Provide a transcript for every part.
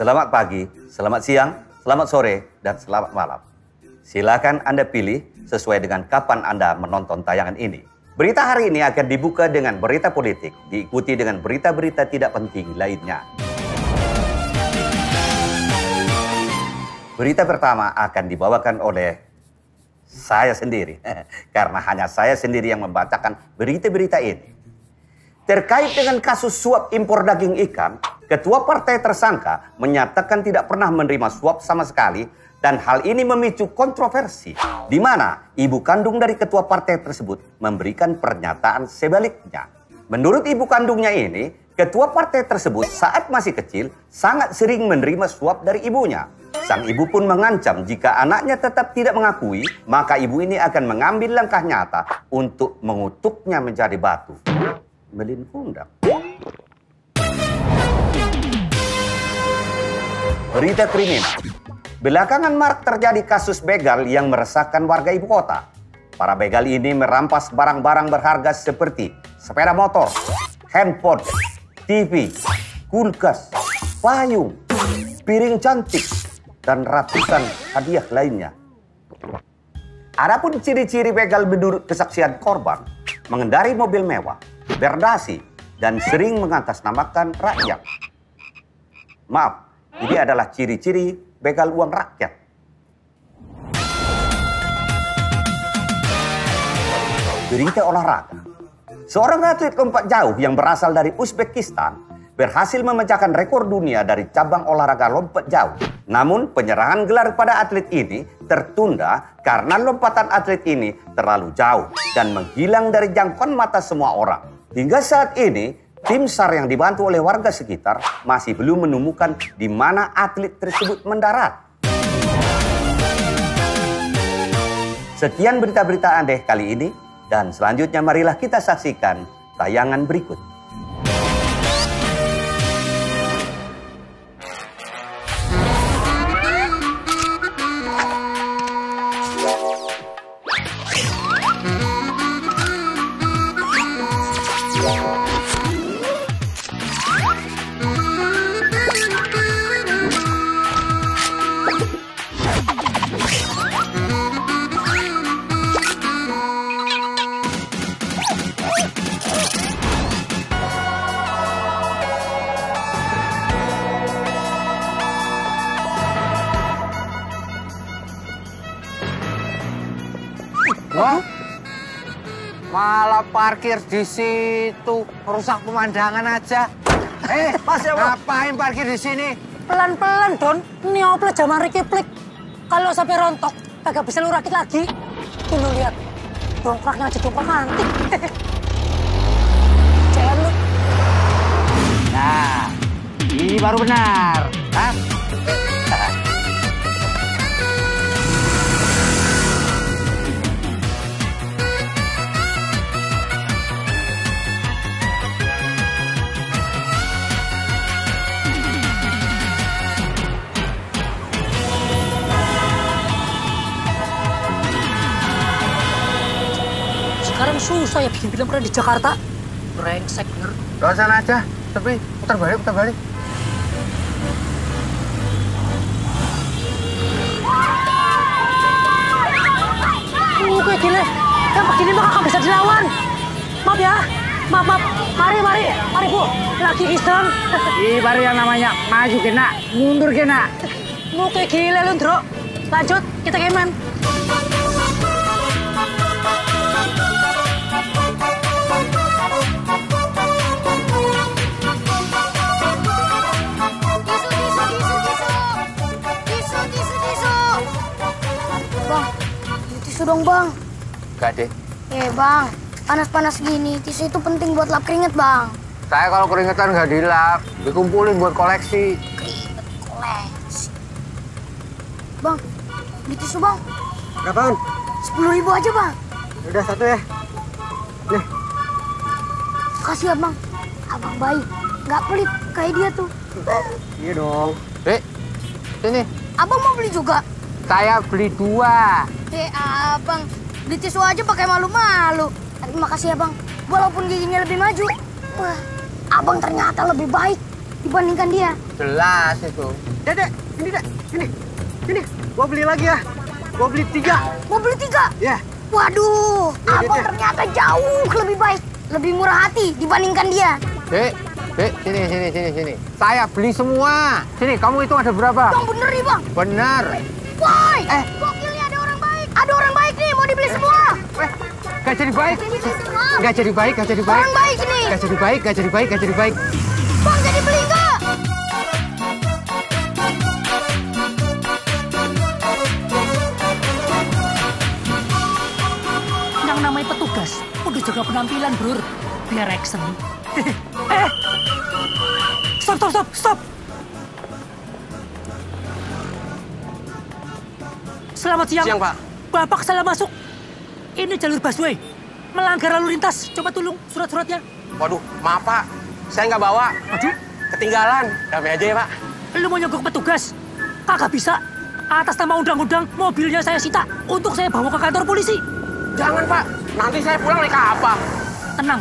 Selamat pagi, selamat siang, selamat sore, dan selamat malam. Silakan Anda pilih sesuai dengan kapan Anda menonton tayangan ini. Berita hari ini akan dibuka dengan berita politik, diikuti dengan berita-berita tidak penting lainnya. Berita pertama akan dibawakan oleh saya sendiri, karena hanya saya sendiri yang membacakan berita-berita ini. Terkait dengan kasus suap impor daging ikan, ketua partai tersangka menyatakan tidak pernah menerima suap sama sekali, dan hal ini memicu kontroversi, di mana ibu kandung dari ketua partai tersebut memberikan pernyataan sebaliknya. Menurut ibu kandungnya ini, ketua partai tersebut saat masih kecil sangat sering menerima suap dari ibunya. Sang ibu pun mengancam jika anaknya tetap tidak mengakui, maka ibu ini akan mengambil langkah nyata untuk mengutuknya menjadi batu. Melin pundak. Berita kriminal. Belakangan marak terjadi kasus begal yang meresahkan warga ibu kota. Para begal ini merampas barang-barang berharga seperti sepeda motor, handphone, TV, kulkas, payung, piring cantik, dan ratusan hadiah lainnya. Adapun ciri-ciri begal menurut kesaksian korban, mengendari mobil mewah, berdasi, dan sering mengatasnamakan rakyat. Maaf, ini adalah ciri-ciri begal uang rakyat. Berita olahraga. Seorang atlet lompat jauh yang berasal dari Uzbekistan berhasil memecahkan rekor dunia dari cabang olahraga lompat jauh. Namun penyerahan gelar pada atlet ini tertunda karena lompatan atlet ini terlalu jauh dan menghilang dari jangkauan mata semua orang. Hingga saat ini, tim SAR yang dibantu oleh warga sekitar masih belum menemukan di mana atlet tersebut mendarat. Sekian berita-berita aneh kali ini. Dan selanjutnya marilah kita saksikan tayangan berikut. Wah, malah parkir di situ, merusak pemandangan aja. Mas ya, ngapain parkir di sini? Pelan-pelan, Don. Ini ople zaman rikiplik. Kalau sampai rontok, kagak bisa lu rakit lagi. Tuh lu lihat, dongkraknya aja dongkrak antik. Jalan lu. Nah, ini baru benar. Hah? Susah ya bikin film keren di Jakarta. Brengsek bener. Lewat sana aja, tapi putar balik. Kayak gini, yang begini mah gak bisa dilawan. Maaf ya, maaf. Mari Bu, lagi iseng. Ini baru yang namanya maju kena, mundur kena. Mau kayak gila lu, Ndro. Lanjut, kita kemen. Tisu dong, Bang. Gak deh. Bang. Panas-panas gini, tisu itu penting buat lap keringet, Bang. Saya kalau keringetan gak dilap, dikumpulin buat koleksi. Keringet koleksi. Bang, beli tisu, Bang. Berapaan? 10.000 aja, Bang. Udah, satu ya. Nih. Makasih ya, Bang. Abang baik. Gak pelit, kayak dia tuh. Iya dong. Sini. Abang mau beli juga? Saya beli 2. Abang, beli tisu aja pakai malu-malu. Terima kasih ya, Bang. Walaupun giginya lebih maju. Wah, Abang ternyata lebih baik dibandingkan dia. Jelas itu. Dek, sini. Gua beli lagi ya. Gua beli 3. Gua beli 3? Ya. Yeah. Waduh, abang ternyata jauh lebih baik, lebih murah hati dibandingkan dia. Dek, sini. Saya beli semua. Sini, kamu hitung ada berapa? Bang, bener nih, Bang. Bener. Woi, gokilnya ada orang baik. Ada orang baik nih, mau dibeli semua. Gak jadi baik. Orang baik nih. Gak jadi baik. Bang, jadi beli enggak? Yang namanya petugas, udah jaga penampilan, Bro. Biar action. Stop. Selamat siang. Siang, Pak. Bapak salah masuk. Ini jalur busway. Melanggar lalu lintas. Coba tolong surat-suratnya. Waduh, maaf, Pak. Saya nggak bawa. Aduh? Ketinggalan. Damai aja ya, Pak. Lu mau nyogok petugas? Kagak bisa. Atas nama undang-undang, mobilnya saya sita untuk saya bawa ke kantor polisi. Jangan, Pak. Nanti saya pulang naik apa? Tenang.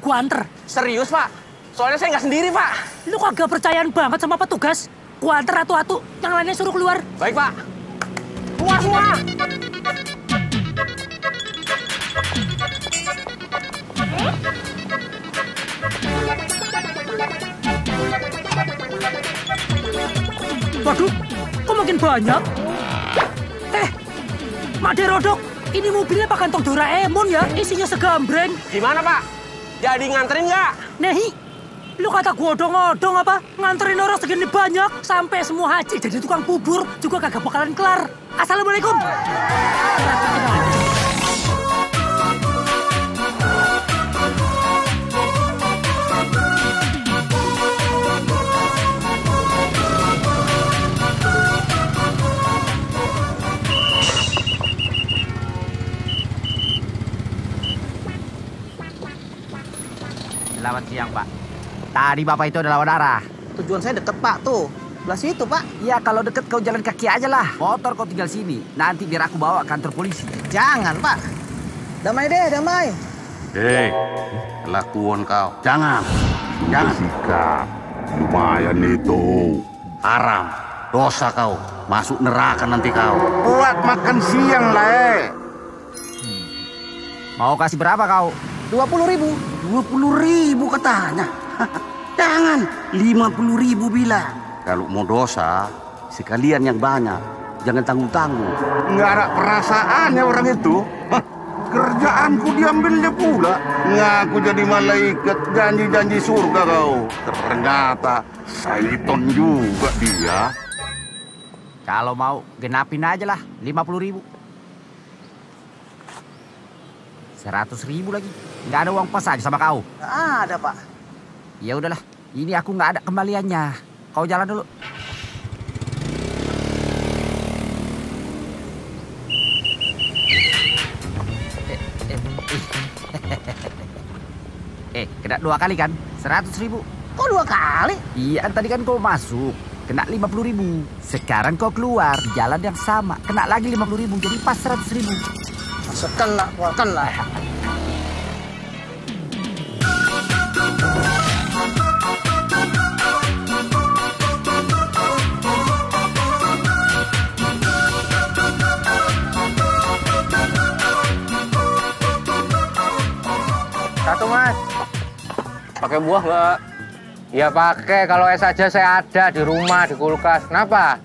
Gua anter. Serius, Pak? Soalnya saya nggak sendiri, Pak. Lu kagak percayaan banget sama petugas. Gua anter atu-atu. Yang lainnya suruh keluar. Baik, Pak. Keluar semua. Waduh, kok makin banyak? Made Rodok, ini mobilnya Pak Kantong Doraemon ya? Isinya segambreng. Gimana, Pak? Jadi nganterin nggak? Nehi, lu kata gua odong-odong apa? Nganterin orang segini banyak, sampai semua haji jadi tukang bubur juga kagak bakalan kelar. Assalamualaikum. Selamat siang, Pak. Tadi Bapak itu adalah darah. Tujuan saya deket, Pak, tuh. Belah situ, Pak. Iya, kalau deket kau jalan kaki aja lah. Motor kau tinggal sini. Nanti biar aku bawa kantor polisi. Jangan, Pak. Damai deh, damai. Hei, kelakuan kau. Jangan. Sikap. Lumayan itu. Haram. Dosa kau. Masuk neraka nanti kau. Buat makan siang, Le. Mau kasih berapa kau? 20.000. 20.000 katanya. Jangan, 50.000 bilang. Kalau mau dosa, sekalian yang banyak. Jangan tanggung-tanggung. Nggak ada perasaannya orang itu. Kerjaanku diambilnya pula. Ngaku jadi malaikat, janji-janji surga kau. Ternyata syaiton juga dia. Kalau mau, genapin aja lah, 50.000. 100.000 lagi. Nggak ada uang pas aja sama kau. Ada, Pak. Ya udahlah, ini aku nggak ada kembaliannya. Kau jalan dulu. Kena 2 kali kan? 100.000. Kok 2 kali? Iya, tadi kan kau masuk. Kena 50.000. Sekarang kau keluar di jalan yang sama. Kena lagi 50.000, jadi pas 100.000. Masukkan lah, keluarkan lah. Pakai buah nggak? Ya pakai, kalau es aja saya ada di rumah, di kulkas. Kenapa?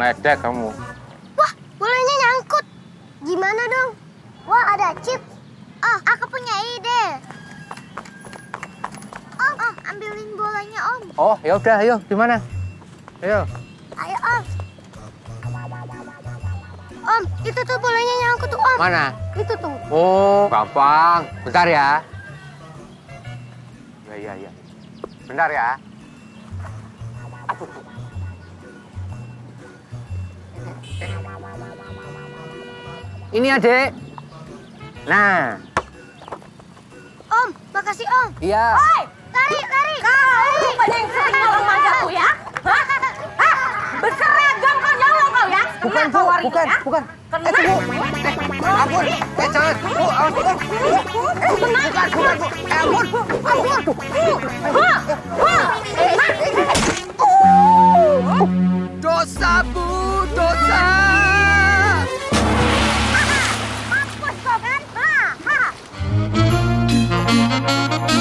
Ledek kamu. Wah, bolanya nyangkut. Gimana dong? Wah, ada chip. Oh, aku punya ide. Om, ambilin bolanya, Om. Oh, ya udah, ayo. Gimana? Ayo, Om. Om, itu tuh bolanya nyangkut tuh, Om. Mana? Itu tuh. Oh, gampang. Bentar ya. Iya. Benar ya. Aduh. Ini adek. Nah. Om, makasih, Om. Iya. Oi, lari. Kau banyak yang sering nyolong manggaku ya? Hah? Berseragam kau nyolong kau ya? Bukan. Kena. Ampun, jangan. Ampun. dosaku, dosa. Mampus kau kan?